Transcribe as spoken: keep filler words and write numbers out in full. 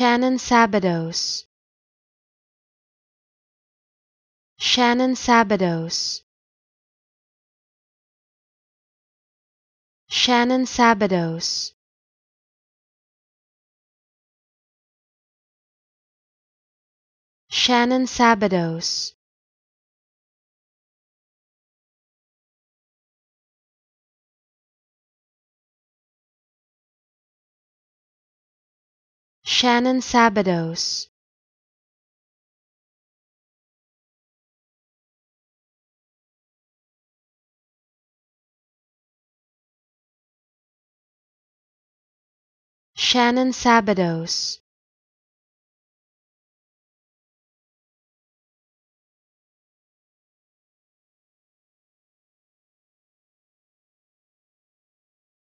Shannon Szabados. Shannon Szabados. Shannon Szabados. Shannon Szabados. Shannon Szabados. Shannon Szabados.